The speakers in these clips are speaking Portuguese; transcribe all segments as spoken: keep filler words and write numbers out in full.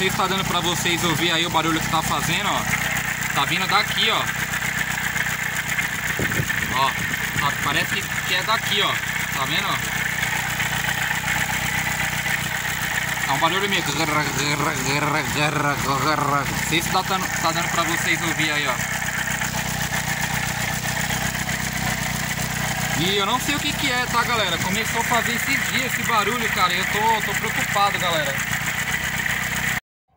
sei se tá dando pra vocês ouvir aí o barulho que tá fazendo, ó. Tá vindo daqui, ó. Ó, ó, parece que é daqui, ó. Tá vendo, ó? É um barulho meio... Não sei se tá dando, tá dando pra vocês ouvir aí, ó. E eu não sei o que que é, tá, galera? Começou a fazer esse dia, esse barulho, cara. E eu tô, tô preocupado, galera.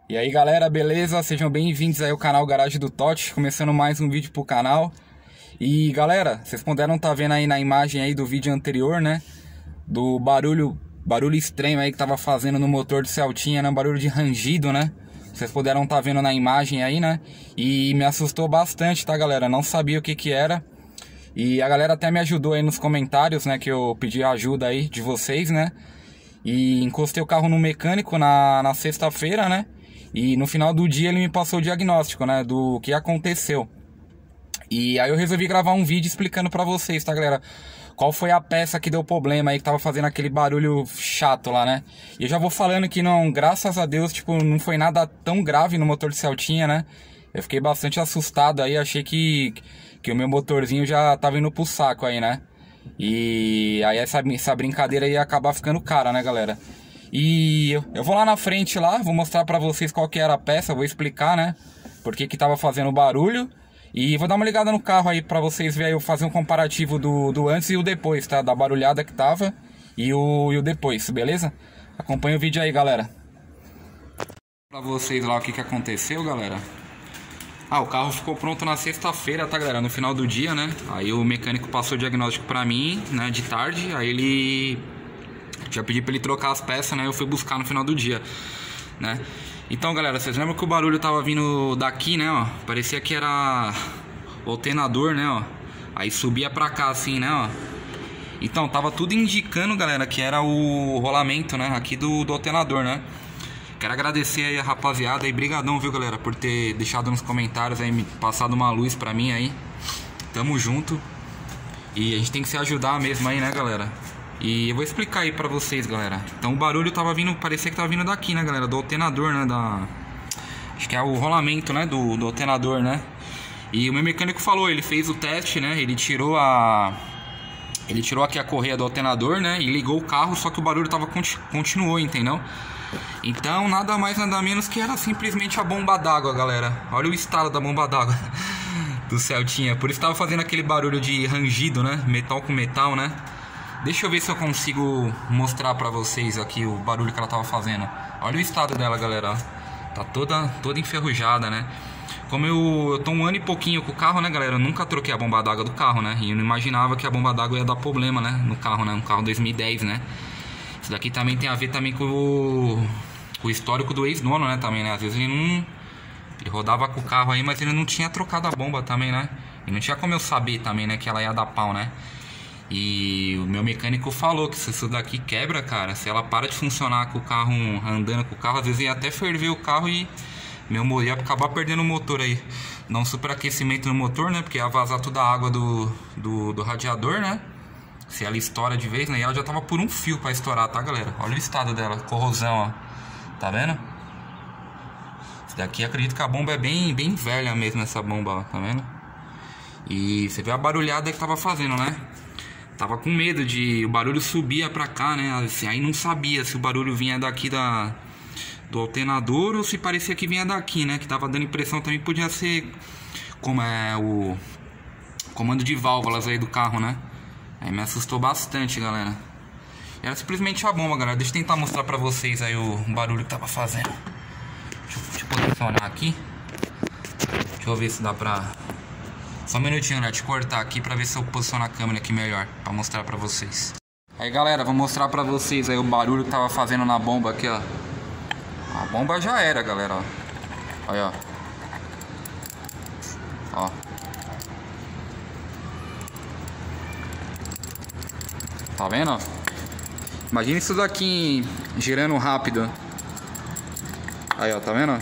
E aí, galera, beleza? Sejam bem-vindos aí ao canal Garagem do Toth. Começando mais um vídeo pro canal. E, galera, vocês puderam tá vendo aí na imagem aí do vídeo anterior, né? Do barulho, barulho estranho aí que tava fazendo no motor do Celtinha, né? Um barulho de rangido, né? Vocês puderam tá vendo na imagem aí, né? E me assustou bastante, tá, galera? Não sabia o que que era. E a galera até me ajudou aí nos comentários, né? Que eu pedi ajuda aí de vocês, né? E encostei o carro no mecânico na, na sexta-feira, né? E no final do dia ele me passou o diagnóstico, né? Do que aconteceu. E aí eu resolvi gravar um vídeo explicando pra vocês, tá, galera? Qual foi a peça que deu problema aí, que tava fazendo aquele barulho chato lá, né? E eu já vou falando que não, graças a Deus, tipo, não foi nada tão grave no motor de Celtinha, né? Eu fiquei bastante assustado aí, achei que... que o meu motorzinho já tava indo pro saco aí, né? E aí essa, essa brincadeira ia acabar ficando cara, né, galera? E eu, eu vou lá na frente lá, vou mostrar pra vocês qual que era a peça, vou explicar, né? Por que que tava fazendo barulho. E vou dar uma ligada no carro aí pra vocês verem, eu fazer um comparativo do, do antes e o depois, tá? Da barulhada que tava e o, e o depois, beleza? Acompanha o vídeo aí, galera. Pra vocês lá o que que aconteceu, galera. Ah, o carro ficou pronto na sexta-feira, tá, galera? No final do dia, né? Aí o mecânico passou o diagnóstico pra mim, né? De tarde. Aí ele... já pedi pra ele trocar as peças, né? Eu fui buscar no final do dia, né? Então, galera, vocês lembram que o barulho tava vindo daqui, né, ó? Parecia que era o alternador, né, ó? Aí subia pra cá, assim, né, ó? Então, tava tudo indicando, galera, que era o rolamento, né? Aqui do, do alternador, né? Quero agradecer aí a rapaziada e brigadão, viu, galera, por ter deixado nos comentários aí, passado uma luz pra mim aí. Tamo junto. E a gente tem que se ajudar mesmo aí, né, galera? E eu vou explicar aí pra vocês, galera. Então o barulho tava vindo, parecia que tava vindo daqui, né, galera? Do alternador, né, da... acho que é o rolamento, né, do, do alternador, né? E o meu mecânico falou, ele fez o teste, né, ele tirou a... ele tirou aqui a correia do alternador, né, e ligou o carro, só que o barulho tava continu... continuou, entendeu? Então, nada mais, nada menos que era simplesmente a bomba d'água, galera. Olha o estalo da bomba d'água do Celtinha. Por isso tava fazendo aquele barulho de rangido, né? Metal com metal, né? Deixa eu ver se eu consigo mostrar pra vocês aqui o barulho que ela tava fazendo. Olha o estado dela, galera. Tá toda, toda enferrujada, né? Como eu, eu tô um ano e pouquinho com o carro, né, galera? Eu nunca troquei a bomba d'água do carro, né? E eu não imaginava que a bomba d'água ia dar problema, né? No carro, né? Um carro dois mil e dez, né? Isso daqui também tem a ver também com o, com o histórico do ex-dono, né, também, né? Às vezes ele não... ele rodava com o carro aí, mas ele não tinha trocado a bomba também, né? E não tinha como eu saber também, né, que ela ia dar pau, né? E o meu mecânico falou que se isso daqui quebra, cara, se ela para de funcionar com o carro, andando com o carro, às vezes ia até ferver o carro e... meu, ia acabar perdendo o motor aí. Dá um superaquecimento no motor, né? Porque ia vazar toda a água do, do, do radiador, né? Se ela estoura de vez, né? E ela já tava por um fio pra estourar, tá, galera? Olha o estado dela, corrosão, ó. Tá vendo? Isso daqui, acredito que a bomba é bem, bem velha mesmo, essa bomba, ó. Tá vendo? E você vê a barulhada que tava fazendo, né? Tava com medo de... o barulho subia pra cá, né? Assim, aí não sabia se o barulho vinha daqui da... do alternador ou se parecia que vinha daqui, né? Que tava dando impressão também que podia ser... como é o... comando de válvulas aí do carro, né? Aí me assustou bastante, galera. Era simplesmente a bomba, galera. Deixa eu tentar mostrar pra vocês aí o barulho que tava fazendo. Deixa eu, deixa eu posicionar aqui. Deixa eu ver se dá pra... só um minutinho, né? Te cortar aqui pra ver se eu posiciono a câmera aqui melhor, pra mostrar pra vocês. Aí, galera, vou mostrar pra vocês aí o barulho que tava fazendo na bomba aqui, ó. A bomba já era, galera, ó. Olha, ó. Ó. Tá vendo? Imagina isso daqui girando rápido. Aí, ó, tá vendo?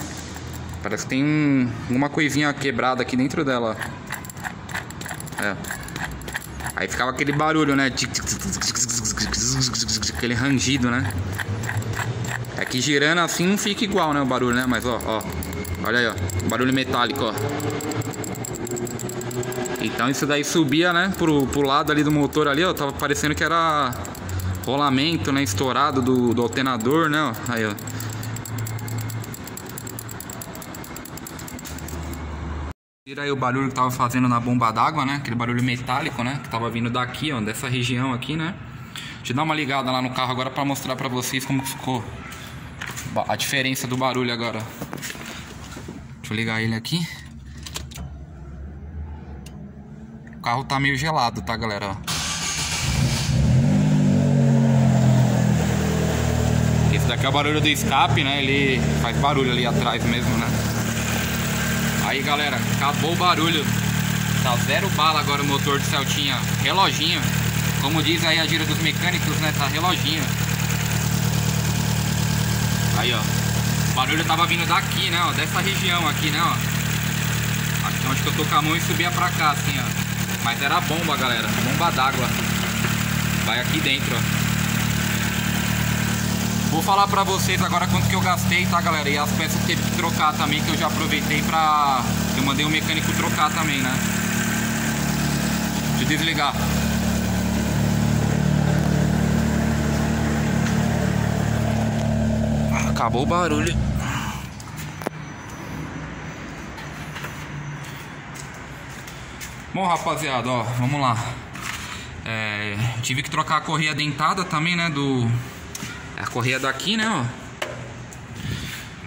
Parece que tem um, uma coisinha quebrada aqui dentro dela. É. Aí ficava aquele barulho, né? Aquele rangido, né? É que girando assim não fica igual, né, o barulho, né? Mas ó, ó, olha aí, ó, barulho metálico, ó. Então isso daí subia, né, pro, pro lado ali do motor ali, ó. Tava parecendo que era rolamento, né, estourado do, do alternador, né, ó. Aí, ó. Tira aí o barulho que tava fazendo na bomba d'água, né, aquele barulho metálico, né, que tava vindo daqui, ó, dessa região aqui, né. Te dar uma ligada lá no carro agora pra mostrar pra vocês como ficou a diferença do barulho agora. Deixa eu ligar ele aqui. O carro tá meio gelado, tá, galera? Esse daqui é o barulho do escape, né? Ele faz barulho ali atrás mesmo, né? Aí, galera, acabou o barulho. Tá zero bala agora o motor do Celtinha. Reloginho. Como diz aí a gíria dos mecânicos, né? Tá reloginho. Aí, ó. O barulho tava vindo daqui, né? Ó, dessa região aqui, né? Ó. Aqui onde que eu tô com a mão e subia pra cá, assim, ó. Mas era bomba, galera. Bomba d'água. Vai aqui dentro, ó. Vou falar pra vocês agora quanto que eu gastei, tá, galera? E as peças que teve que trocar também, que eu já aproveitei pra... Eu mandei o mecânico trocar também, né? Deixa eu desligar. Acabou o barulho. Bom, rapaziada, ó, vamos lá. É, tive que trocar a correia dentada também, né, do... A correia daqui, né, ó.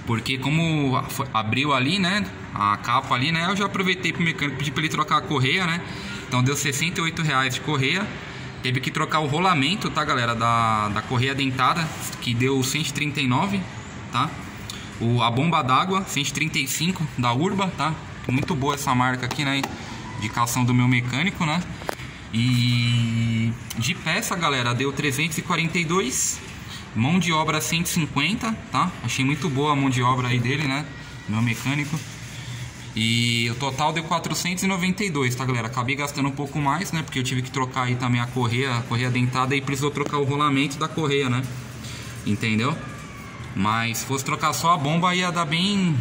Porque como abriu ali, né, a capa ali, né, eu já aproveitei pro mecânico, pedi pra ele trocar a correia, né. Então deu sessenta e oito reais de correia. Teve que trocar o rolamento, tá, galera, da, da correia dentada, que deu cento e trinta e nove reais. Tá? O, a bomba d'água cento e trinta e cinco da Urba, tá? Muito boa essa marca aqui, né? Indicação do meu mecânico, né? E de peça, galera, deu trezentos e quarenta e dois. Mão de obra cento e cinquenta, tá? Achei muito boa a mão de obra aí dele, né? Meu mecânico. E o total deu quatrocentos e noventa e dois, tá, galera? Acabei gastando um pouco mais, né? Porque eu tive que trocar aí também a correia, a correia dentada, e precisou trocar o rolamento da correia, né? Entendeu? Mas se fosse trocar só a bomba, ia dar bem...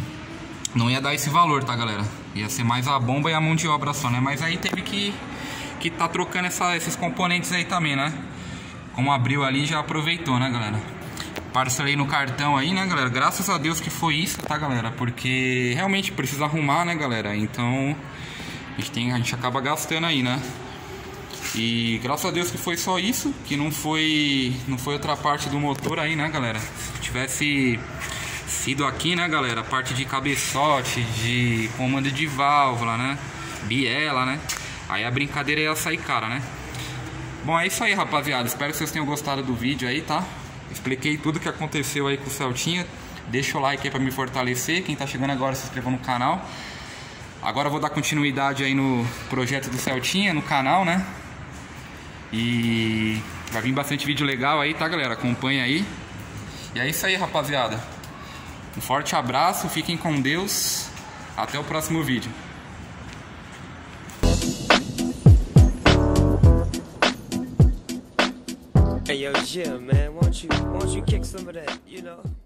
Não ia dar esse valor, tá, galera? Ia ser mais a bomba e a mão de obra só, né? Mas aí teve que, que tá trocando essa, esses componentes aí também, né? Como abriu ali, já aproveitou, né, galera? Parcelei no cartão aí, né, galera? Graças a Deus que foi isso, tá, galera? Porque realmente precisa arrumar, né, galera? Então, a gente, tem, a gente acaba gastando aí, né? E graças a Deus que foi só isso, que não foi, não foi outra parte do motor aí, né, galera? Se tivesse sido aqui, né, galera, a parte de cabeçote, de comando de válvula, né, biela, né, aí a brincadeira ia sair cara, né? Bom, é isso aí, rapaziada, espero que vocês tenham gostado do vídeo aí, tá? Expliquei tudo que aconteceu aí com o Celtinha. Deixa o like aí pra me fortalecer. Quem tá chegando agora, se inscreva no canal. Agora eu vou dar continuidade aí no projeto do Celtinha, no canal, né? E vai vir bastante vídeo legal aí, tá, galera? Acompanha aí. E é isso aí, rapaziada. Um forte abraço, fiquem com Deus. Até o próximo vídeo. Hey yo, Jim, man, won't you, won't you kick some of that, you know?